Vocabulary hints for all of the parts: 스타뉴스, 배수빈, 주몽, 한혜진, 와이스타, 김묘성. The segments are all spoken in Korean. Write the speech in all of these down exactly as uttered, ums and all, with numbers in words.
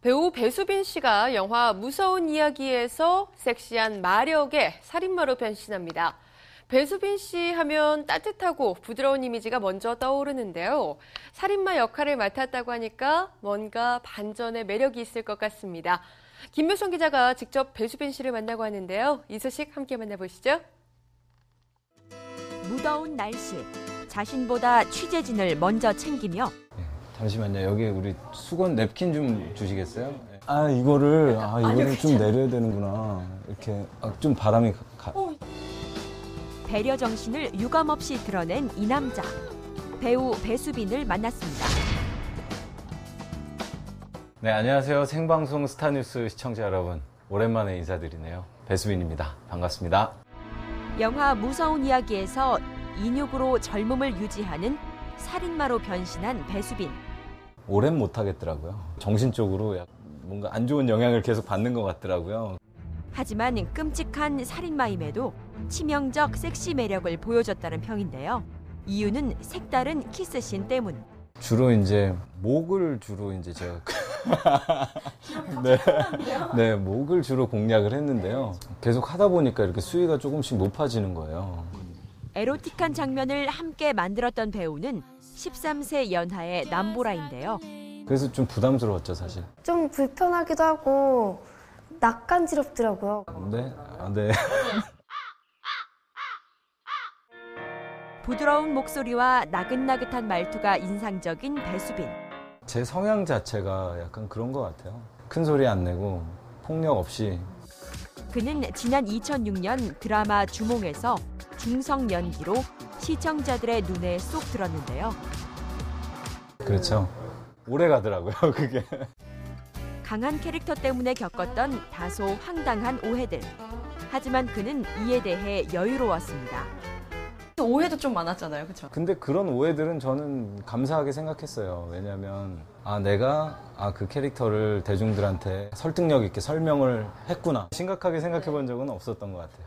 배우 배수빈 씨가 영화 무서운 이야기에서 섹시한 마력의 살인마로 변신합니다. 배수빈 씨 하면 따뜻하고 부드러운 이미지가 먼저 떠오르는데요. 살인마 역할을 맡았다고 하니까 뭔가 반전의 매력이 있을 것 같습니다. 김묘성 기자가 직접 배수빈 씨를 만나고 하는데요. 이 소식 함께 만나보시죠. 무더운 날씨, 자신보다 취재진을 먼저 챙기며 잠시만요. 여기 우리 수건 냅킨 좀 주시겠어요? 아 이거를 아 이거를 좀 내려야 되는구나. 이렇게 아, 좀 바람이 가. 배려 정신을 유감없이 드러낸 이 남자. 배우 배수빈을 만났습니다. 네, 안녕하세요. 생방송 스타뉴스 시청자 여러분. 오랜만에 인사드리네요. 배수빈입니다. 반갑습니다. 영화 무서운 이야기에서 인육으로 젊음을 유지하는 살인마로 변신한 배수빈. 오랜 못하겠더라고요. 정신적으로 뭔가 안 좋은 영향을 계속 받는 것 같더라고요. 하지만 끔찍한 살인마임에도 치명적 섹시 매력을 보여줬다는 평인데요. 이유는 색다른 키스씬 때문. 주로 이제 목을 주로 이제 제가 네, 네 목을 주로 공략을 했는데요. 계속 하다 보니까 이렇게 수위가 조금씩 높아지는 거예요. 에로틱한 장면을 함께 만들었던 배우는 십삼 세 연하의 남보라인데요. 그래서 좀 부담스러웠죠, 사실. 좀 불편하기도 하고 낯간지럽더라고요. 네, 아, 네. 부드러운 목소리와 나긋나긋한 말투가 인상적인 배수빈. 제 성향 자체가 약간 그런 것 같아요. 큰 소리 안 내고 폭력 없이. 그는 지난 이천육 년 드라마 주몽에서 중성 연기로 시청자들의 눈에 쏙 들었는데요. 그렇죠. 오래 가더라고요, 그게. 강한 캐릭터 때문에 겪었던 다소 황당한 오해들. 하지만 그는 이에 대해 여유로웠습니다. 오해도 좀 많았잖아요, 그렇죠? 근데 그런 오해들은 저는 감사하게 생각했어요. 왜냐하면 아 내가 아, 그 캐릭터를 대중들한테 설득력 있게 설명을 했구나. 심각하게 생각해본 적은 없었던 것 같아요.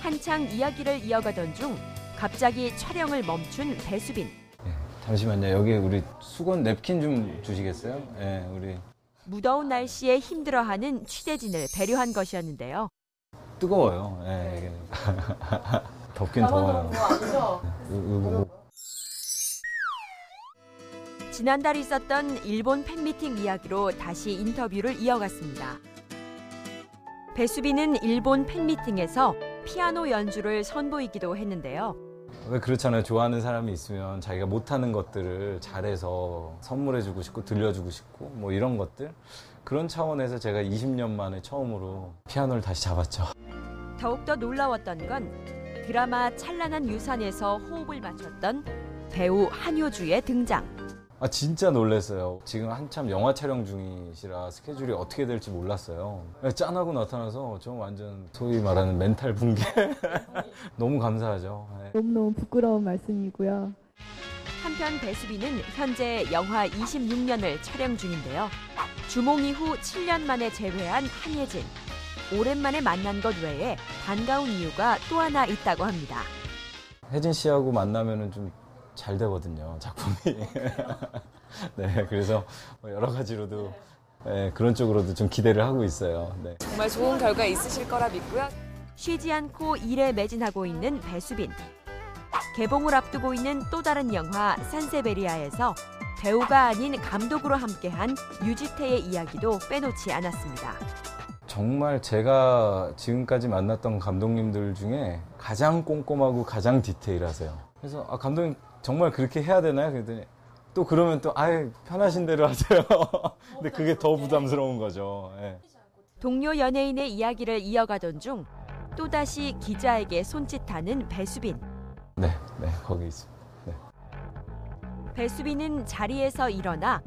한창 이야기를 이어가던 중 갑자기 촬영을 멈춘 배수빈. 네, 잠시만요. 여기 우리 수건 냅킨 좀 주시겠어요? 네, 우리. 무더운 날씨에 힘들어하는 취재진을 배려한 것이었는데요. 뜨거워요. 네. 덥긴 더워요. 지난달 있었던 일본 팬미팅 이야기로 다시 인터뷰를 이어갔습니다. 배수빈은 일본 팬미팅에서 피아노 연주를 선보이기도 했는데요. 왜 그렇잖아요. 좋아하는 사람이 있으면 자기가 못하는 것들을 잘해서 선물해주고 싶고 들려주고 싶고 뭐 이런 것들. 그런 차원에서 제가 이십 년 만에 처음으로 피아노를 다시 잡았죠. 더욱더 놀라웠던 건 드라마 찬란한 유산에서 호흡을 맞췄던 배우 한효주의 등장. 아 진짜 놀랐어요. 지금 한참 영화 촬영 중이시라 스케줄이 어떻게 될지 몰랐어요. 짠하고 나타나서 저 완전 소위 말하는 멘탈 붕괴. 너무 감사하죠. 너무너무 부끄러운 말씀이고요. 한편 배수빈은 현재 영화 이십육 년을 촬영 중인데요. 주몽 이후 칠 년 만에 재회한 한혜진. 오랜만에 만난 것 외에 반가운 이유가 또 하나 있다고 합니다. 혜진 씨하고 만나면은 좀 잘 되거든요, 작품이. 네, 그래서 여러 가지로도 네, 그런 쪽으로도 좀 기대를 하고 있어요. 네. 정말 좋은 결과 있으실 거라 믿고요. 쉬지 않고 일에 매진하고 있는 배수빈. 개봉을 앞두고 있는 또 다른 영화 산세베리아에서 배우가 아닌 감독으로 함께한 유지태의 이야기도 빼놓지 않았습니다. 정말 제가 지금까지 만났던 감독님들 중에 가장 꼼꼼하고 가장 디테일하세요. 그래서 아 감독님 정말 그렇게 해야 되나요? 그랬더니 또 그러면 또 아예 편하신 대로 하세요. 근데 그게 더 부담스러운 거죠. 예. 동료 연예인의 이야기를 이어가던 중 또다시 기자에게 손짓하는 배수빈. 네, 네 거기 있습니다. 네. 배수빈은 자리에서 일어나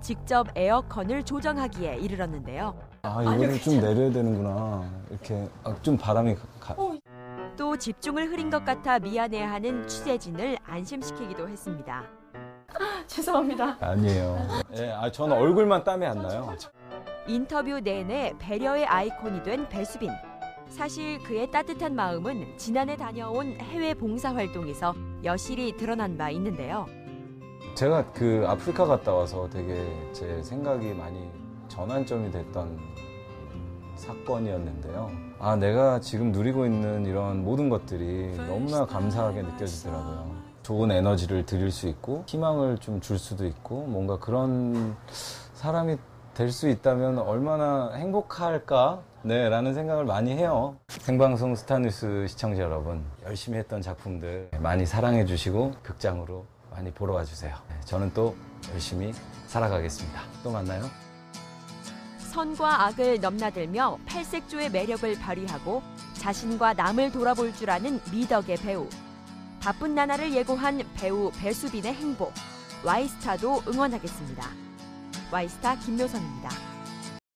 직접 에어컨을 조정하기에 이르렀는데요. 아 이거는 좀 내려야 되는구나. 이렇게 아, 좀 바람이 가. 오. 또 집중을 흐린 것 같아 미안해하는 취재진을 안심시키기도 했습니다. 죄송합니다. 아니에요. 예, 아, 저는 얼굴만 땀이 안 나요. 인터뷰 내내 배려의 아이콘이 된 배수빈. 사실 그의 따뜻한 마음은 지난해 다녀온 해외 봉사활동에서 여실히 드러난 바 있는데요. 제가 그 아프리카 갔다 와서 되게 제 생각이 많이 전환점이 됐던 사건이었는데요. 아, 내가 지금 누리고 있는 이런 모든 것들이 너무나 감사하게 느껴지더라고요. 좋은 에너지를 드릴 수 있고 희망을 좀 줄 수도 있고 뭔가 그런 사람이 될 수 있다면 얼마나 행복할까? 네, 라는 생각을 많이 해요. 생방송 스타뉴스 시청자 여러분, 열심히 했던 작품들 많이 사랑해 주시고 극장으로 많이 보러 와주세요. 저는 또 열심히 살아가겠습니다. 또 만나요. 선과 악을 넘나들며 팔색조의 매력을 발휘하고 자신과 남을 돌아볼 줄 아는 미덕의 배우. 바쁜 나날을 예고한 배우 배수빈의 행복. 와이스타도 응원하겠습니다. 와이스타 김묘선입니다.